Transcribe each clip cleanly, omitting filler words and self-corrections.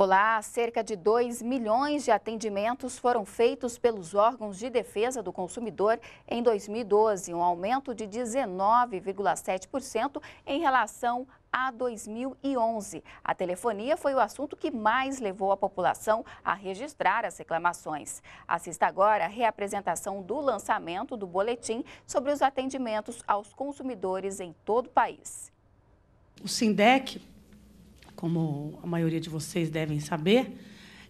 Olá, cerca de 2 milhões de atendimentos foram feitos pelos órgãos de defesa do consumidor em 2012, um aumento de 19,7% em relação a 2011. A telefonia foi o assunto que mais levou a população a registrar as reclamações. Assista agora a reapresentação do lançamento do boletim sobre os atendimentos aos consumidores em todo o país. O SINDEC, como a maioria de vocês devem saber,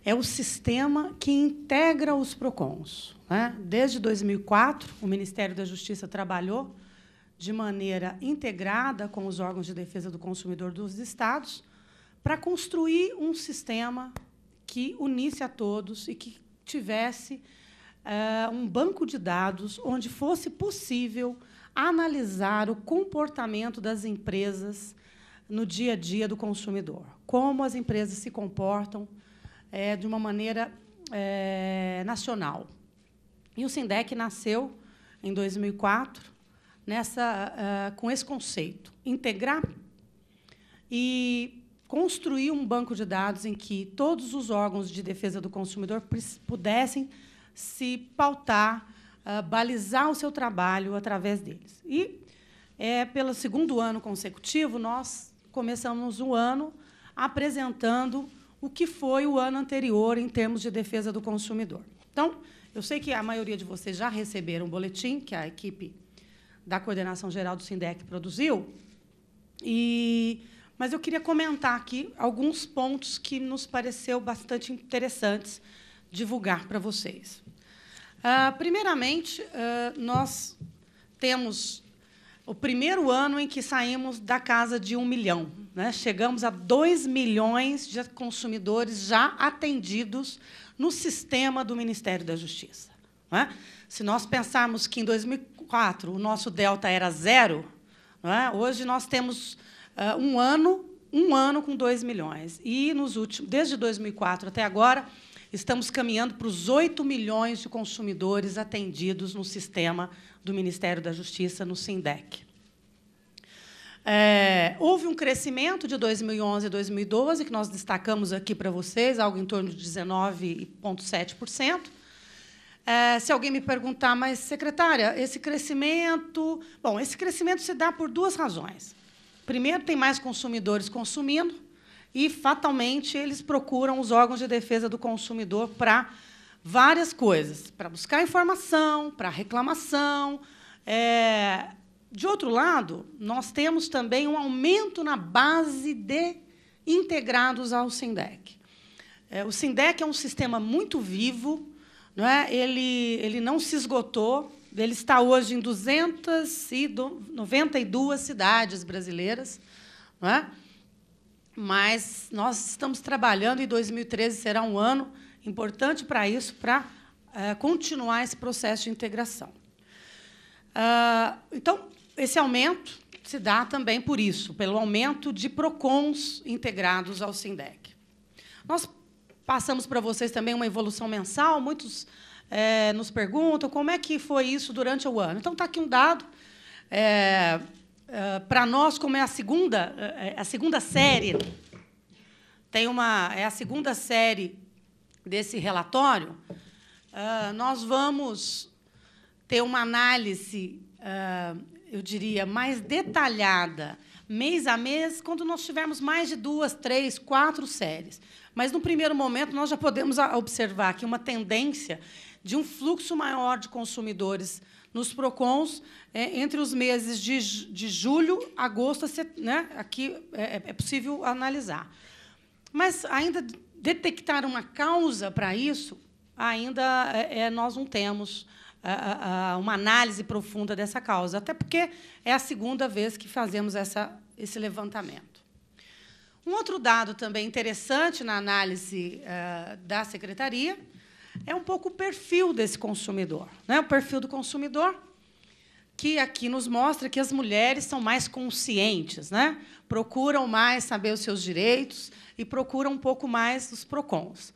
é o sistema que integra os PROCONs, né? Desde 2004, o Ministério da Justiça trabalhou de maneira integrada com os órgãos de defesa do consumidor dos estados para construir um sistema que unisse a todos e que tivesse um banco de dados onde fosse possível analisar o comportamento das empresas no dia a dia do consumidor, como as empresas se comportam de uma maneira nacional. E o SINDEC nasceu em 2004 com esse conceito, integrar e construir um banco de dados em que todos os órgãos de defesa do consumidor pudessem se pautar, balizar o seu trabalho através deles. E, pelo segundo ano consecutivo, nós começamos o ano apresentando o que foi o ano anterior em termos de defesa do consumidor. Então, eu sei que a maioria de vocês já receberam um boletim que a equipe da Coordenação Geral do SINDEC produziu, mas eu queria comentar aqui alguns pontos que nos pareceu bastante interessantes divulgar para vocês. Primeiramente, nós temos o primeiro ano em que saímos da casa de 1 milhão. Né? Chegamos a 2 milhões de consumidores já atendidos no sistema do Ministério da Justiça. Né? Se nós pensarmos que, em 2004, o nosso delta era zero, né? Hoje nós temos um ano com 2 milhões. E, desde 2004 até agora, estamos caminhando para os 8 milhões de consumidores atendidos no sistema do Ministério da Justiça, no SINDEC. Houve um crescimento de 2011 e 2012, que nós destacamos aqui para vocês, algo em torno de 19,7%. Se alguém me perguntar, mas, secretária, esse crescimento... Bom, esse crescimento se dá por duas razões. Primeiro, tem mais consumidores consumindo e, fatalmente, eles procuram os órgãos de defesa do consumidor para várias coisas, para buscar informação, para reclamação. De outro lado, nós temos também um aumento na base de integrados ao SINDEC. O SINDEC é um sistema muito vivo, não é? Ele não se esgotou, ele está hoje em 292 cidades brasileiras, não é? Mas nós estamos trabalhando, e 2013 será um ano importante para isso, para continuar esse processo de integração. Então, esse aumento se dá também por isso, pelo aumento de PROCONs integrados ao SINDEC. Nós passamos para vocês também uma evolução mensal, muitos nos perguntam como é que foi isso durante o ano. Então, está aqui um dado. Para nós, como é a segunda série, é a segunda série desse relatório, nós vamos ter uma análise, eu diria, mais detalhada, mês a mês, quando nós tivermos mais de 2, 3, 4 séries. Mas, no primeiro momento, nós já podemos observar aqui uma tendência de um fluxo maior de consumidores nos PROCONs entre os meses de julho, agosto, né? Aqui é possível analisar. Mas, ainda detectar uma causa para isso, ainda nós não temos uma análise profunda dessa causa, até porque é a segunda vez que fazemos esse levantamento. Um outro dado também interessante na análise da Secretaria é um pouco o perfil desse consumidor, né? O perfil do consumidor, que aqui nos mostra que as mulheres são mais conscientes, né? Procuram mais saber os seus direitos e procuram um pouco mais os PROCONs.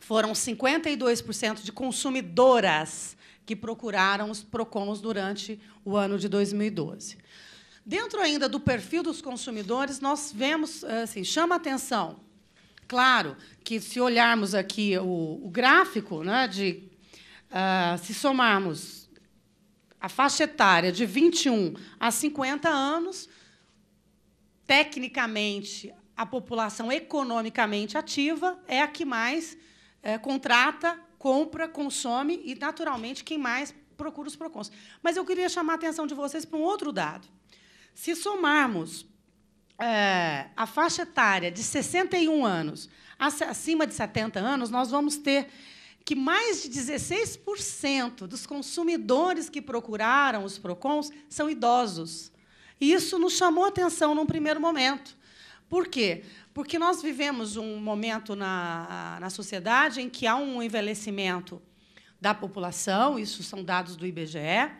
Foram 52% de consumidoras que procuraram os PROCONs durante o ano de 2012. Dentro ainda do perfil dos consumidores, nós vemos, assim, chama atenção Claro que, se olharmos aqui o gráfico, né, de, se somarmos a faixa etária de 21 a 50 anos, tecnicamente, a população economicamente ativa é a que mais contrata, compra, consome e, naturalmente, quem mais procura os PROCONs. Mas eu queria chamar a atenção de vocês para um outro dado. Se somarmos a faixa etária de 61 anos acima de 70 anos, nós vamos ter que mais de 16% dos consumidores que procuraram os PROCONs são idosos. E isso nos chamou a atenção num primeiro momento. Por quê? Porque nós vivemos um momento na sociedade em que há um envelhecimento da população, isso são dados do IBGE,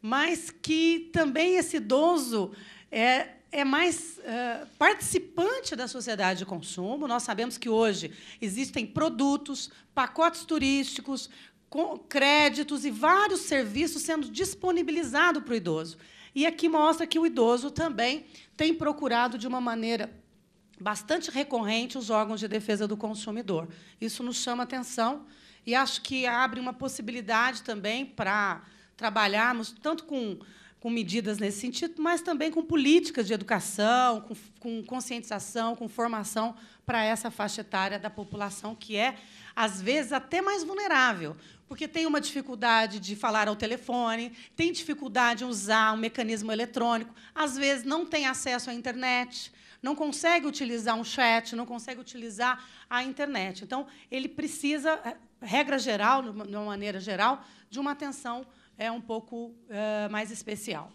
mas que também esse idoso é mais participante da sociedade de consumo. Nós sabemos que hoje existem produtos, pacotes turísticos, créditos e vários serviços sendo disponibilizados para o idoso. E aqui mostra que o idoso também tem procurado, de uma maneira bastante recorrente, os órgãos de defesa do consumidor. Isso nos chama atenção e acho que abre uma possibilidade também para trabalharmos tanto com medidas nesse sentido, mas também com políticas de educação, com conscientização, com formação para essa faixa etária da população, que é, às vezes, até mais vulnerável, porque tem uma dificuldade de falar ao telefone, tem dificuldade em usar um mecanismo eletrônico, às vezes não tem acesso à internet, não consegue utilizar um chat, não consegue utilizar a internet. Então, ele precisa, regra geral, de uma maneira geral, de uma atenção um pouco mais especial.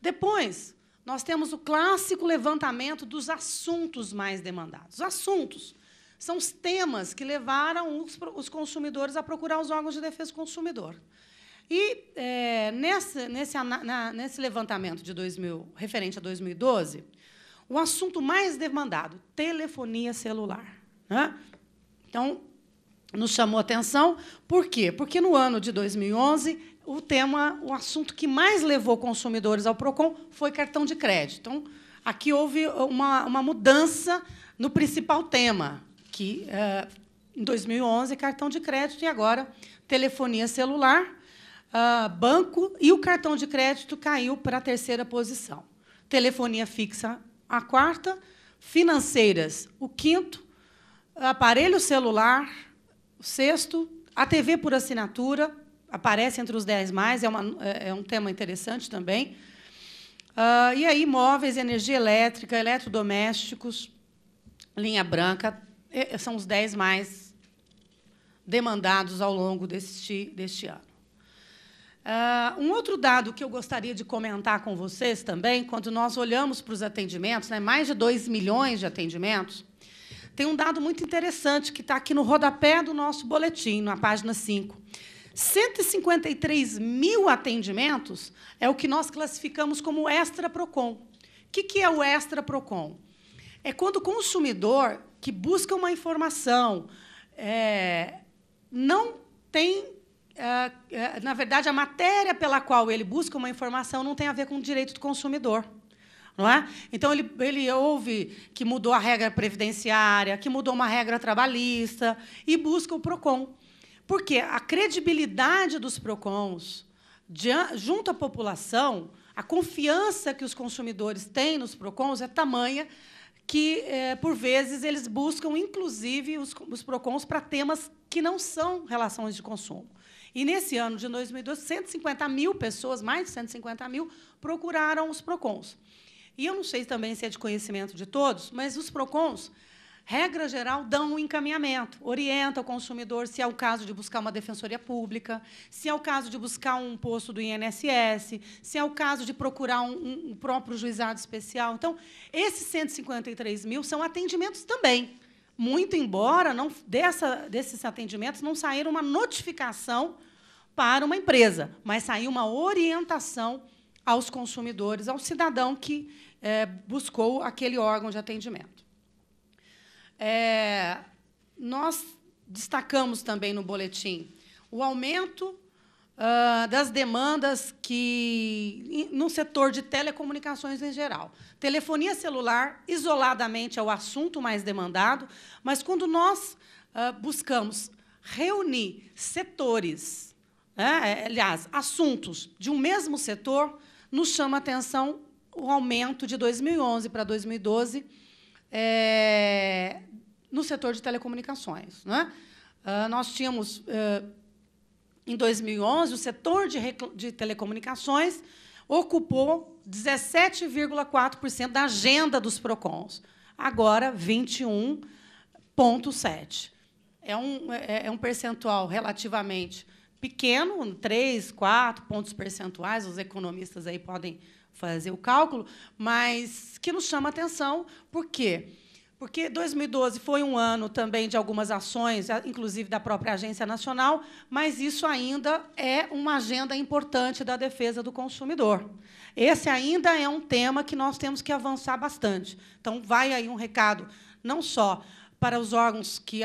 Depois, nós temos o clássico levantamento dos assuntos mais demandados. Os assuntos são os temas que levaram os consumidores a procurar os órgãos de defesa do consumidor. E, nesse levantamento de referente a 2012, o assunto mais demandado, telefonia celular, né? Então, nos chamou atenção. Por quê? Porque, no ano de 2011, o assunto que mais levou consumidores ao PROCON foi cartão de crédito. Então, aqui houve uma mudança no principal tema, que, em 2011, cartão de crédito, e agora telefonia celular, banco, e o cartão de crédito caiu para a terceira posição. Telefonia fixa, a quarta, financeiras, o quinto, aparelho celular, o sexto, a TV por assinatura, aparece entre os 10 mais, é um tema interessante também. E aí, imóveis, energia elétrica, eletrodomésticos, linha branca, são os 10 mais demandados ao longo deste ano. Um outro dado que eu gostaria de comentar com vocês também, quando nós olhamos para os atendimentos, né, mais de 2 milhões de atendimentos, tem um dado muito interessante que está aqui no rodapé do nosso boletim, na página 5. 153 mil atendimentos é o que nós classificamos como extra PROCON. O que é o extra PROCON? É quando o consumidor que busca uma informação não tem, na verdade, a matéria pela qual ele busca uma informação não tem a ver com o direito do consumidor. Não é? Então, ele ouve que mudou a regra previdenciária, que mudou uma regra trabalhista, e busca o PROCON. Porque a credibilidade dos PROCONs junto à população, a confiança que os consumidores têm nos PROCONs é tamanha que, por vezes, eles buscam, inclusive, os PROCONs para temas que não são relações de consumo. E, nesse ano de 2012, 150 mil pessoas, mais de 150 mil, procuraram os PROCONs. E eu não sei também se é de conhecimento de todos, mas os PROCONs, regra geral, dão um encaminhamento, orientam o consumidor se é o caso de buscar uma defensoria pública, se é o caso de buscar um posto do INSS, se é o caso de procurar um próprio juizado especial. Então, esses 153 mil são atendimentos também, muito embora desses atendimentos não saíram uma notificação para uma empresa, mas saiu uma orientação aos consumidores, ao cidadão que buscou aquele órgão de atendimento. Nós destacamos também no boletim o aumento das demandas que, no setor de telecomunicações em geral. Telefonia celular, isoladamente, é o assunto mais demandado, mas quando nós buscamos reunir setores, né, aliás, assuntos de um mesmo setor, nos chama a atenção o aumento de 2011 para 2012 no setor de telecomunicações. Né? Nós tínhamos, em 2011, o setor de telecomunicações ocupou 17,4% da agenda dos PROCONs, agora 21,7%. É um percentual relativamente pequeno, 3, 4 pontos percentuais, os economistas aí podem fazer o cálculo, mas que nos chama a atenção. Por quê? Porque 2012 foi um ano também de algumas ações, inclusive da própria Agência Nacional, mas isso ainda é uma agenda importante da defesa do consumidor. Esse ainda é um tema que nós temos que avançar bastante. Então, vai aí um recado, não só para os órgãos que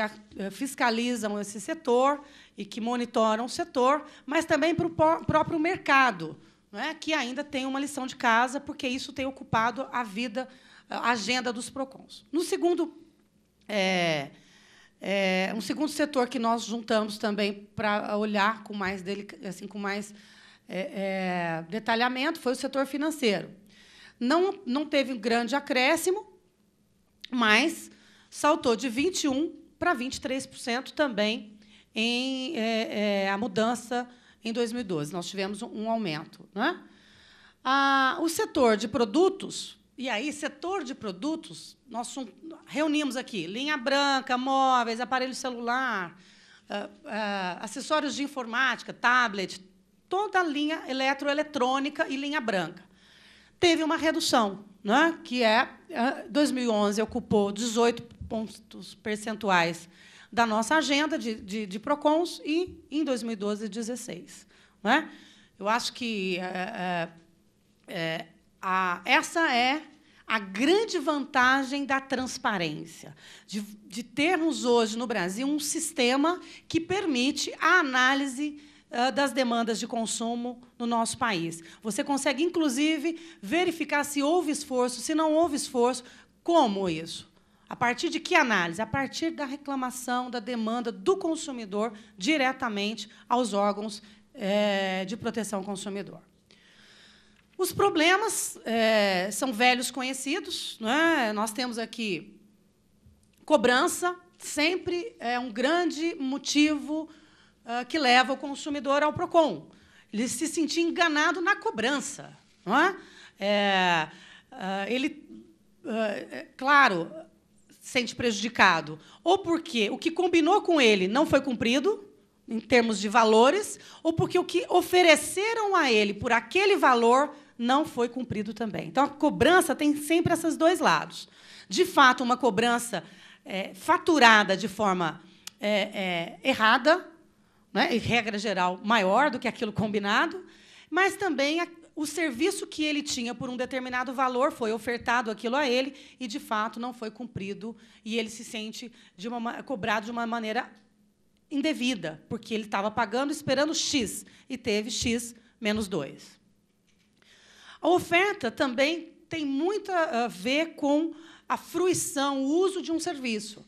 fiscalizam esse setor e que monitoram o setor, mas também para o próprio mercado, não é? Que ainda tem uma lição de casa, porque isso tem ocupado a vida, a agenda dos PROCONs. No segundo, um segundo setor que nós juntamos também para olhar com mais, detalhamento foi o setor financeiro. Não teve um grande acréscimo, mas saltou de 21% para 23% também em a mudança em 2012. Nós tivemos um aumento, né? O setor de produtos. E aí, setor de produtos, nós reunimos aqui linha branca, móveis, aparelho celular, acessórios de informática, tablet, toda a linha eletroeletrônica e linha branca. Teve uma redução, né, que é 2011 ocupou 18 pontos percentuais da nossa agenda de PROCONs e, em 2012, 16. Né? Eu acho que essa é a grande vantagem da transparência, de termos hoje no Brasil um sistema que permite a análise das demandas de consumo no nosso país. Você consegue, inclusive, verificar se houve esforço, se não houve esforço. Como isso? A partir de que análise? A partir da reclamação, da demanda do consumidor diretamente aos órgãos de proteção ao consumidor. Os problemas são velhos conhecidos, né? Nós temos aqui cobrança, sempre é um grande motivo que leva o consumidor ao PROCON. Ele se sentir enganado na cobrança. Não é? Claro, se sente prejudicado. Ou porque o que combinou com ele não foi cumprido, em termos de valores, ou porque o que ofereceram a ele por aquele valor não foi cumprido também. Então, a cobrança tem sempre esses dois lados. De fato, uma cobrança faturada de forma errada, né, em regra geral, maior do que aquilo combinado, mas também o serviço que ele tinha por um determinado valor foi ofertado aquilo a ele e, de fato, não foi cumprido, e ele se sente cobrado de uma maneira indevida, porque ele estava pagando esperando X e teve X menos 2. A oferta também tem muito a ver com a fruição, o uso de um serviço.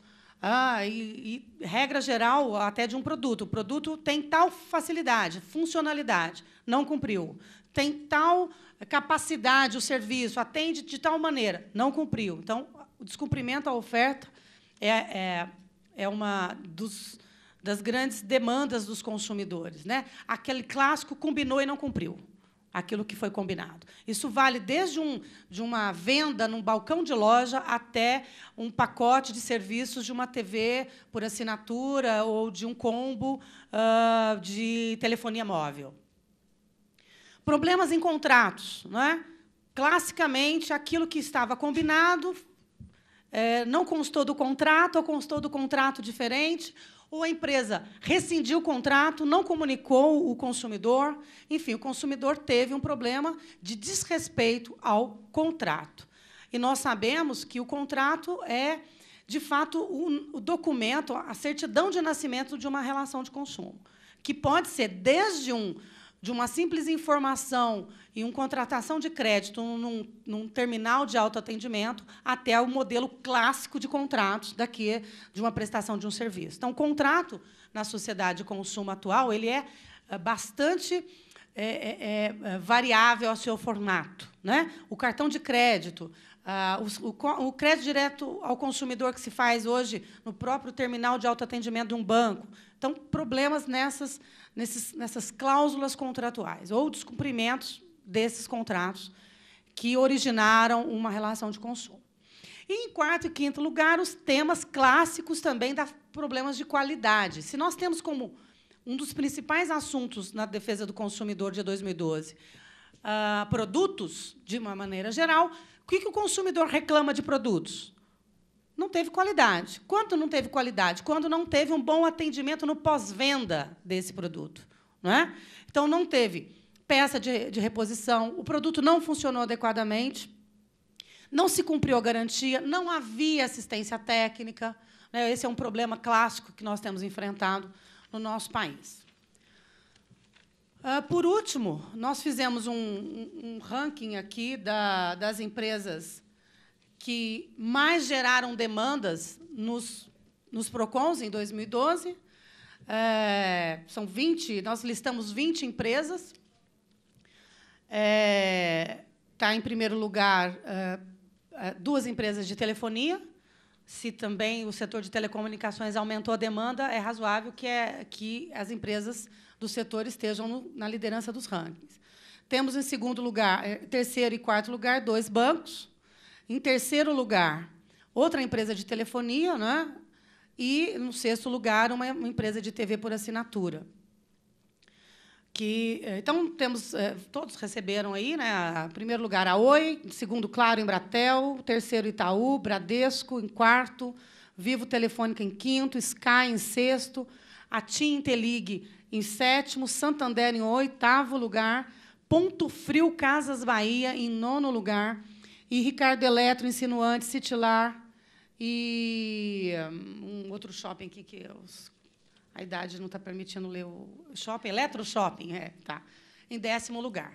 Regra geral, até de um produto. O produto tem tal facilidade, funcionalidade, não cumpriu. Tem tal capacidade o serviço, atende de tal maneira, não cumpriu. Então, o descumprimento à oferta é uma das grandes demandas dos consumidores, né? Aquele clássico combinou e não cumpriu aquilo que foi combinado. Isso vale desde uma venda num balcão de loja até um pacote de serviços de uma TV por assinatura ou de um combo de telefonia móvel. Problemas em contratos, né? Classicamente, aquilo que estava combinado não constou do contrato ou constou do contrato diferente, ou a empresa rescindiu o contrato, não comunicou o consumidor. Enfim, o consumidor teve um problema de desrespeito ao contrato. E nós sabemos que o contrato é, de fato, o documento, a certidão de nascimento de uma relação de consumo, que pode ser desde de uma simples informação e uma contratação de crédito num terminal de autoatendimento até o modelo clássico de contratos daqui de uma prestação de um serviço. Então, o contrato na sociedade de consumo atual ele é bastante variável ao seu formato, né? O cartão de crédito, o crédito direto ao consumidor que se faz hoje no próprio terminal de autoatendimento de um banco. Então, problemas nessas cláusulas contratuais ou descumprimentos desses contratos que originaram uma relação de consumo. E, em quarto e quinto lugar, os temas clássicos também dá problemas de qualidade. Se nós temos como um dos principais assuntos na defesa do consumidor de 2012 produtos, de uma maneira geral, o que o consumidor reclama de produtos? Não teve qualidade. Quanto não teve qualidade? Quando não teve um bom atendimento no pós-venda desse produto. Não é? Então, não teve peça de reposição, o produto não funcionou adequadamente, não se cumpriu a garantia, não havia assistência técnica. Esse é um problema clássico que nós temos enfrentado no nosso país. Por último, nós fizemos um ranking aqui das empresas que mais geraram demandas nos PROCONs em 2012. São 20, nós listamos 20 empresas. Está, em primeiro lugar, 2 empresas de telefonia. Se também o setor de telecomunicações aumentou a demanda, é razoável que as empresas do setor estejam na liderança dos rankings. Temos, em segundo lugar, terceiro e quarto lugar, 2 bancos. Em terceiro lugar, outra empresa de telefonia, né? E, no sexto lugar, uma empresa de TV por assinatura. Então, todos receberam aí, né? Em primeiro lugar, a Oi, em segundo, claro, Embratel, em terceiro, Itaú, Bradesco, em quarto, Vivo Telefônica em quinto, Sky em sexto, a Tim Intelig em sétimo, Santander em oitavo lugar, Ponto Frio Casas Bahia em nono lugar, e Ricardo Eletro, Insinuante, Citilar e um outro shopping aqui que eu... A idade não está permitindo ler o shopping. Eletro Shopping, tá. Em décimo lugar.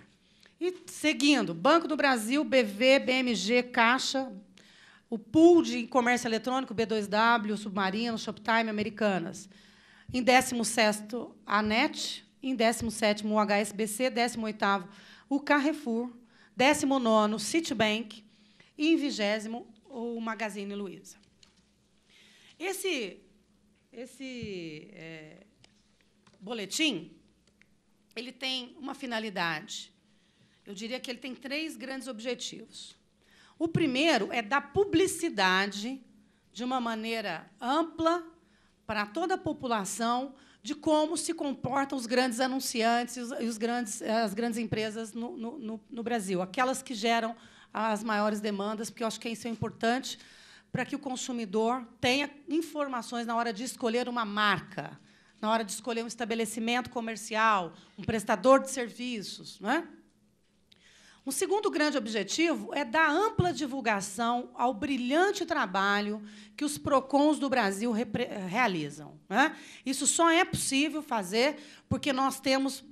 E, seguindo, Banco do Brasil, BV, BMG, Caixa, o pool de comércio eletrônico, B2W, Submarino, Shoptime, Americanas. Em 16º, a NET. Em 17º, o HSBC. 18º, o Carrefour. 19º, o Citibank. E, em 20º, o Magazine Luiza. Esse boletim ele tem uma finalidade. Eu diria que ele tem 3 grandes objetivos. O primeiro é dar publicidade de uma maneira ampla para toda a população de como se comportam os grandes anunciantes e as grandes empresas no Brasil, aquelas que geram as maiores demandas, porque eu acho que isso é importante para que o consumidor tenha informações na hora de escolher uma marca, na hora de escolher um estabelecimento comercial, um prestador de serviços. Não é? Um segundo grande objetivo é dar ampla divulgação ao brilhante trabalho que os PROCONs do Brasil realizam. Não é? Isso só é possível fazer porque nós temos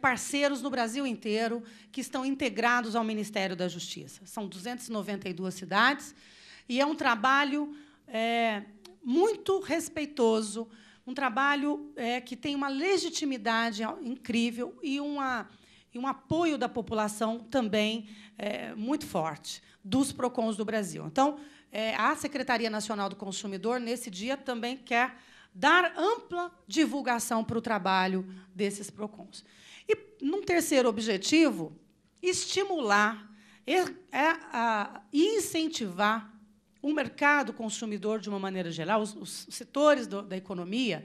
parceiros no Brasil inteiro que estão integrados ao Ministério da Justiça. São 292 cidades, e é um trabalho muito respeitoso, um trabalho que tem uma legitimidade incrível e um apoio da população também muito forte, dos PROCONs do Brasil. Então, a Secretaria Nacional do Consumidor, nesse dia, também quer dar ampla divulgação para o trabalho desses PROCONs. E, num terceiro objetivo, estimular e incentivar o mercado consumidor, de uma maneira geral, os setores da economia,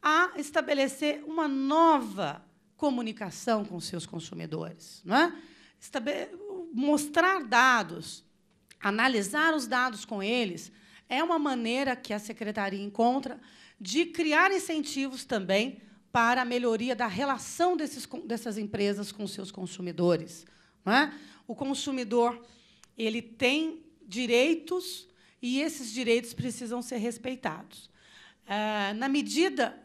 a estabelecer uma nova comunicação com seus consumidores. Não é? Mostrar dados, analisar os dados com eles, é uma maneira que a Secretaria encontra de criar incentivos também para a melhoria da relação dessas empresas com seus consumidores. Não é? O consumidor ele tem direitos, e esses direitos precisam ser respeitados. Na medida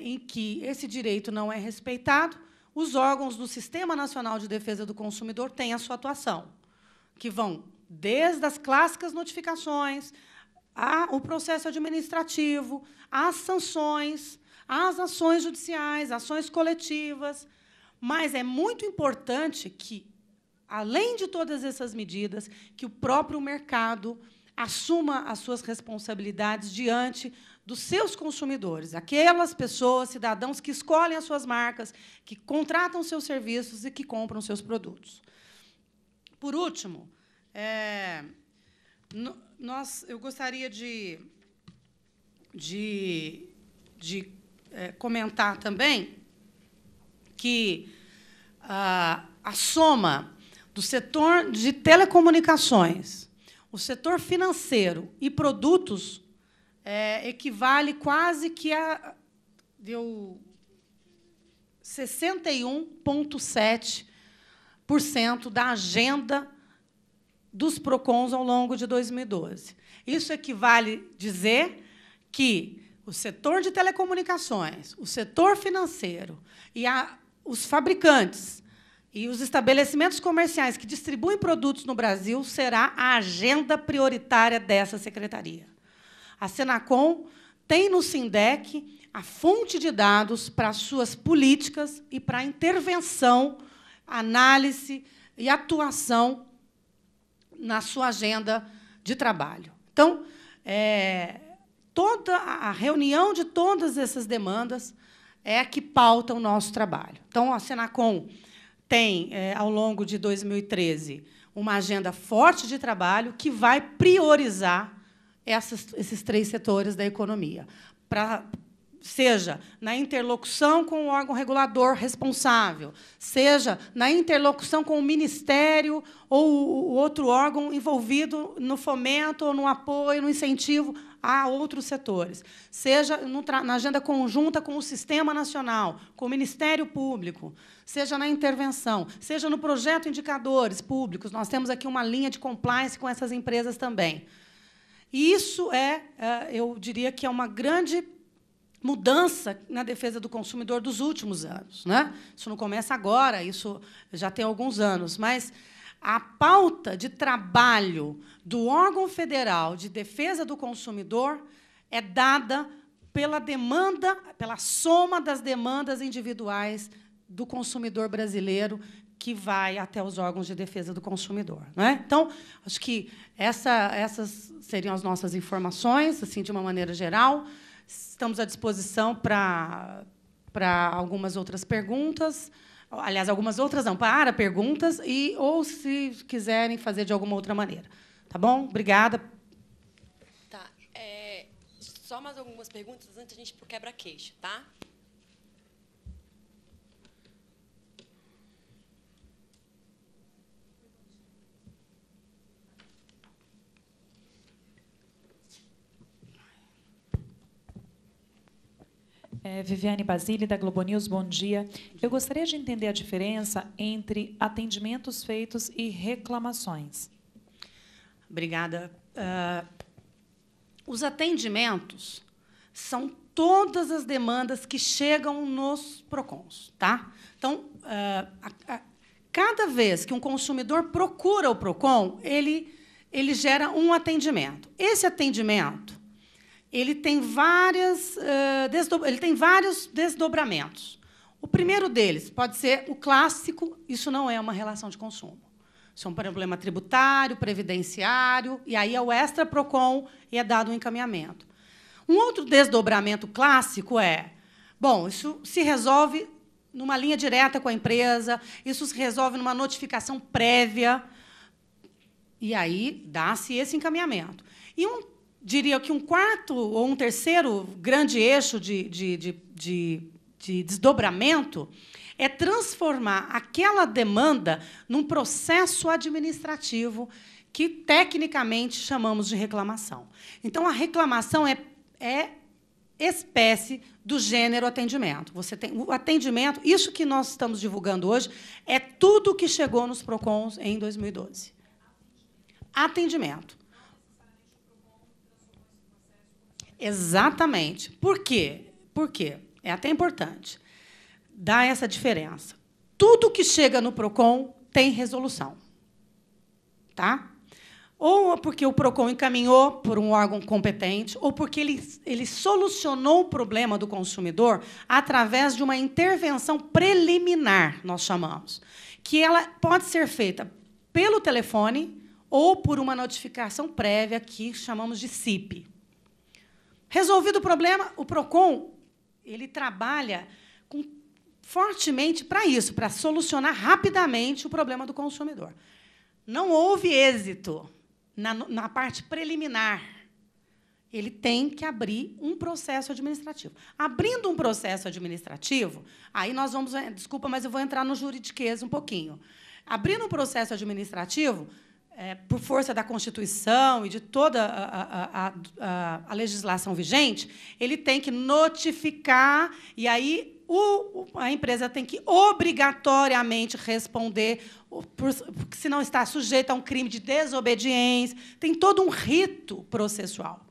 em que esse direito não é respeitado, os órgãos do Sistema Nacional de Defesa do Consumidor têm a sua atuação, que vão desde as clássicas notificações, ao processo administrativo, às sanções, às ações judiciais, ações coletivas. Mas é muito importante que, além de todas essas medidas, que o próprio mercado assuma as suas responsabilidades diante dos seus consumidores, aquelas pessoas, cidadãos que escolhem as suas marcas, que contratam seus serviços e que compram seus produtos. Por último, eu gostaria de comentar também que a soma do setor de telecomunicações, o setor financeiro e produtos equivale quase que a 61,7% da agenda dos PROCONs ao longo de 2012. Isso equivale a dizer que o setor de telecomunicações, o setor financeiro e os fabricantes e os estabelecimentos comerciais que distribuem produtos no Brasil será a agenda prioritária dessa secretaria. A Senacon tem no SINDEC a fonte de dados para as suas políticas e para a intervenção, análise e atuação na sua agenda de trabalho. Então, toda a reunião de todas essas demandas é a que pauta o nosso trabalho. Então, a Senacon tem, ao longo de 2013, uma agenda forte de trabalho que vai priorizar esses três setores da economia, seja na interlocução com o órgão regulador responsável, seja na interlocução com o Ministério ou o outro órgão envolvido no fomento, ou no apoio, no incentivo a outros setores, seja na agenda conjunta com o Sistema Nacional, com o Ministério Público, seja na intervenção, seja no projeto indicadores públicos. Nós temos aqui uma linha de compliance com essas empresas também. E isso eu diria que é uma grande mudança na defesa do consumidor dos últimos anos, né? Isso não começa agora, isso já tem alguns anos, mas a pauta de trabalho do órgão federal de defesa do consumidor é dada pela demanda, pela soma das demandas individuais do consumidor brasileiro que vai até os órgãos de defesa do consumidor, né? Então, acho que essas seriam as nossas informações, assim, de uma maneira geral. Estamos à disposição para algumas outras perguntas. Aliás, algumas outras não, para perguntas, ou se quiserem fazer de alguma outra maneira. Tá bom? Obrigada. Tá. Só mais algumas perguntas antes a gente ir para o quebra-queixo, tá? Viviane Basili, da Globo News, bom dia. Eu gostaria de entender a diferença entre atendimentos feitos e reclamações. Obrigada. Os atendimentos são todas as demandas que chegam nos PROCONs, tá? Então, cada vez que um consumidor procura o PROCON, ele gera um atendimento. Esse atendimento ele tem vários desdobramentos. O primeiro deles pode ser o clássico, isso não é uma relação de consumo. Isso é um problema tributário, previdenciário, e aí é o extra PROCON e é dado um encaminhamento. Um outro desdobramento clássico bom, isso se resolve numa linha direta com a empresa, isso se resolve numa notificação prévia, e aí dá-se esse encaminhamento. E diria que um quarto ou um terceiro grande eixo de desdobramento é transformar aquela demanda num processo administrativo que, tecnicamente, chamamos de reclamação. Então, a reclamação é espécie do gênero atendimento. Você tem o atendimento, isso que nós estamos divulgando hoje, é tudo que chegou nos PROCONs em 2012. Atendimento. Exatamente. Por quê? Porque é até importante dar essa diferença. Tudo que chega no PROCON tem resolução. Tá? Ou porque o PROCON encaminhou por um órgão competente, ou porque ele solucionou o problema do consumidor através de uma intervenção preliminar, nós chamamos, que ela pode ser feita pelo telefone ou por uma notificação prévia, que chamamos de CIP. Resolvido o problema, o PROCON ele trabalha fortemente para isso, para solucionar rapidamente o problema do consumidor. Não houve êxito na parte preliminar. Ele tem que abrir um processo administrativo. Abrindo um processo administrativo, aí nós vamos... Desculpa, mas eu vou entrar no juridiquês um pouquinho. Abrindo um processo administrativo, por força da Constituição e de toda a legislação vigente, ele tem que notificar, e aí a empresa tem que obrigatoriamente responder, porque senão está sujeita a um crime de desobediência. Tem todo um rito processual.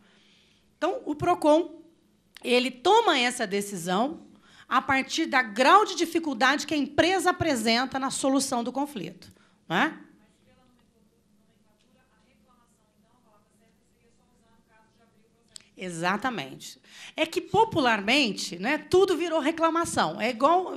Então, o PROCON ele toma essa decisão a partir do grau de dificuldade que a empresa apresenta na solução do conflito. Não é? Exatamente. É que, popularmente, né, tudo virou reclamação. É igual...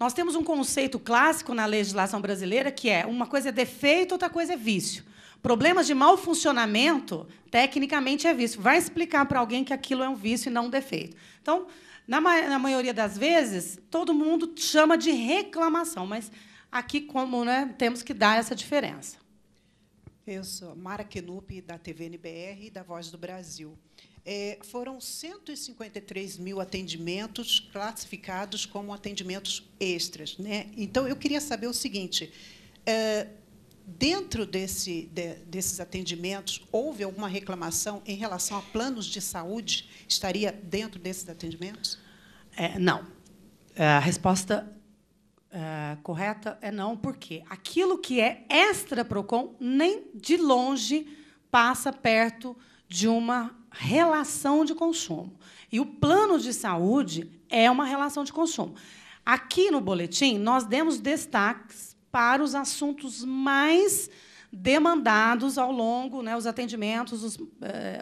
nós temos um conceito clássico na legislação brasileira, que é uma coisa é defeito, outra coisa é vício. Problemas de mau funcionamento, tecnicamente, é vício. Vai explicar para alguém que aquilo é um vício e não um defeito. Então, na maioria das vezes, todo mundo chama de reclamação, mas aqui, como, né, temos que dar essa diferença. Eu sou Mara Kenup, da TV NBR e da Voz do Brasil. Foram 153 mil atendimentos classificados como atendimentos extras, né? Então, eu queria saber o seguinte, dentro desses atendimentos, houve alguma reclamação em relação a planos de saúde? Estaria dentro desses atendimentos? Não. A resposta correta é não, porque aquilo que é extra PROCON nem de longe passa perto de uma relação de consumo. E o plano de saúde é uma relação de consumo. Aqui no boletim, nós demos destaques para os assuntos mais demandados ao longo, né, os atendimentos,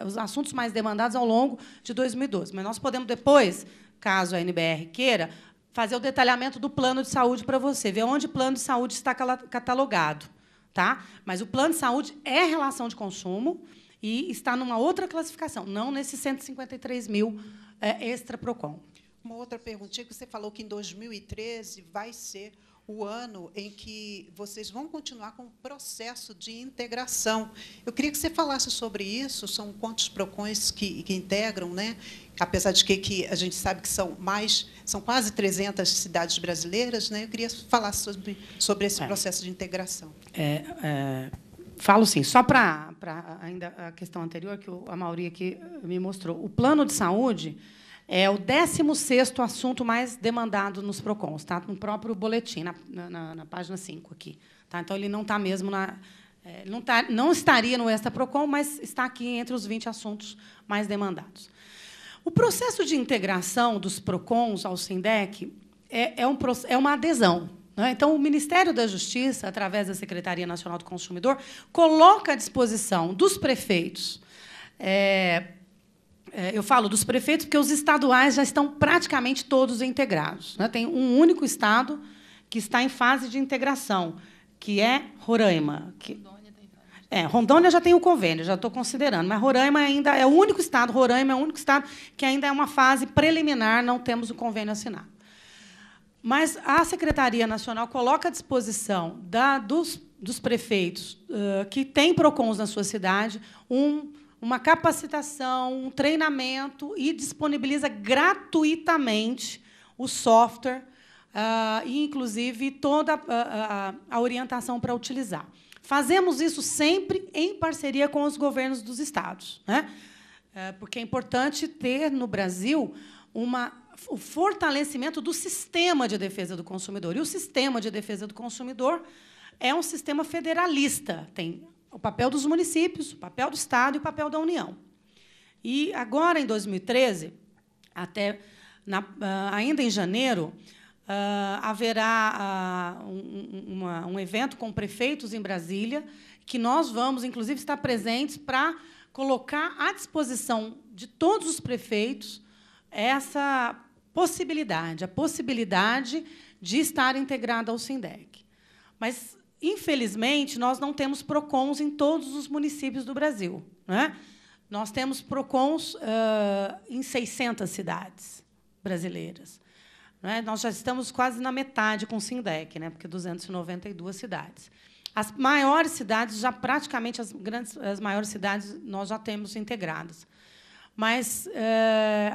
os assuntos mais demandados ao longo de 2012. Mas nós podemos depois, caso a NBR queira, fazer o detalhamento do plano de saúde para você, ver onde o plano de saúde está catalogado. Tá? Mas o plano de saúde é relação de consumo, e está numa outra classificação, não nesses 153 mil extra PROCON. Uma outra perguntinha, que você falou que em 2013 vai ser o ano em que vocês vão continuar com o processo de integração. Eu queria que você falasse sobre isso, são quantos PROCONs que integram, né? Apesar de que a gente sabe que são quase 300 cidades brasileiras, né? Eu queria falar sobre esse processo de integração. Falo sim, só para ainda a questão anterior, que a Mauri aqui me mostrou. O plano de saúde é o 16º assunto mais demandado nos PROCONs, tá? No próprio boletim, na página 5 aqui. Tá? Então, ele não está mesmo na... não estaria no Extra PROCON, mas está aqui entre os 20 assuntos mais demandados. O processo de integração dos PROCONs ao SINDEC é uma adesão. Então, o Ministério da Justiça, através da Secretaria Nacional do Consumidor, coloca à disposição dos prefeitos, eu falo dos prefeitos porque os estaduais já estão praticamente todos integrados. Tem um único estado que está em fase de integração, que é Roraima. Rondônia já tem o convênio, já estou considerando, mas Roraima ainda é o único estado, que ainda é uma fase preliminar, não temos o convênio assinado. Mas a Secretaria Nacional coloca à disposição dos prefeitos que têm PROCONs na sua cidade uma capacitação, um treinamento, e disponibiliza gratuitamente o software e, inclusive, toda a orientação para utilizar. Fazemos isso sempre em parceria com os governos dos estados, né? Porque é importante ter, no Brasil, o fortalecimento do sistema de defesa do consumidor. E o sistema de defesa do consumidor é um sistema federalista. Tem o papel dos municípios, o papel do Estado e o papel da União. E agora, em 2013, até ainda em janeiro, haverá um evento com prefeitos em Brasília, que nós vamos, inclusive, estar presentes para colocar à disposição de todos os prefeitos essa possibilidade, a possibilidade de estar integrada ao SINDEC. Mas, infelizmente, nós não temos PROCONs em todos os municípios do Brasil, né? Nós temos PROCONs em 600 cidades brasileiras. Né? Nós já estamos quase na metade com o SINDEC, né? Porque 292 cidades. As maiores cidades, já praticamente as maiores cidades, nós já temos integradas. Mas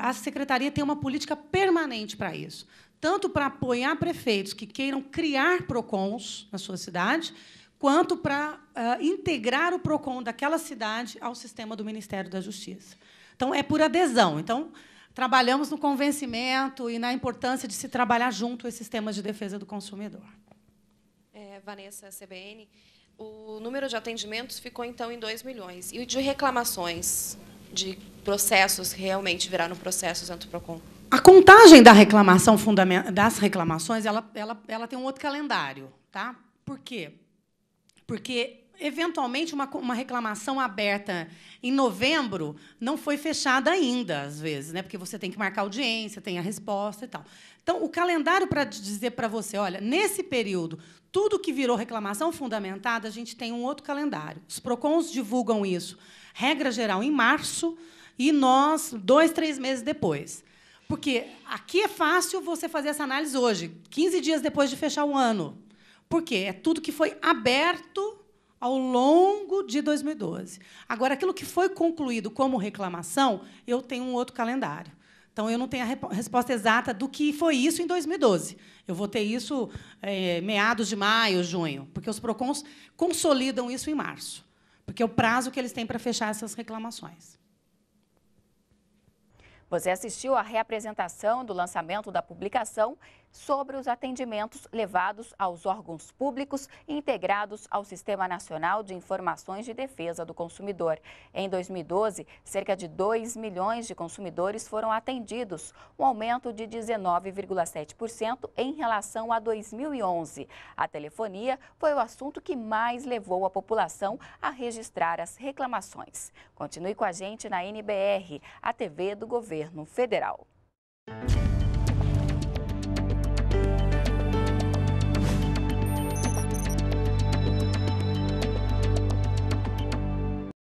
a Secretaria tem uma política permanente para isso, tanto para apoiar prefeitos que queiram criar PROCONs na sua cidade, quanto para integrar o PROCON daquela cidade ao sistema do Ministério da Justiça. Então, é por adesão. Então, trabalhamos no convencimento e na importância de se trabalhar junto esses sistemas de defesa do consumidor. Vanessa, CBN, o número de atendimentos ficou, então, em 2 milhões. E de reclamações, de processos que realmente viraram processos ante o PROCON? A contagem da reclamação, das reclamações, ela tem um outro calendário. Tá? Por quê? Porque, eventualmente, uma reclamação aberta em novembro não foi fechada ainda, às vezes, né? Porque você tem que marcar audiência, tem a resposta e tal. Então, o calendário para dizer para você, olha, nesse período, tudo que virou reclamação fundamentada, a gente tem um outro calendário. Os PROCONs divulgam isso, regra geral, em março, e nós, 2, 3 meses depois. Porque aqui é fácil você fazer essa análise hoje, 15 dias depois de fechar o ano. Por quê? É tudo que foi aberto ao longo de 2012. Agora, aquilo que foi concluído como reclamação, eu tenho um outro calendário. Então, eu não tenho a resposta exata do que foi isso em 2012. Eu vou ter isso meados de maio, junho, porque os PROCONs consolidam isso em março, porque é o prazo que eles têm para fechar essas reclamações. Você assistiu à reapresentação do lançamento da publicação sobre os atendimentos levados aos órgãos públicos integrados ao Sistema Nacional de Informações de Defesa do Consumidor. Em 2012, cerca de 2 milhões de consumidores foram atendidos, um aumento de 19,7% em relação a 2011. A telefonia foi o assunto que mais levou a população a registrar as reclamações. Continue com a gente na NBR, a TV do Governo Federal.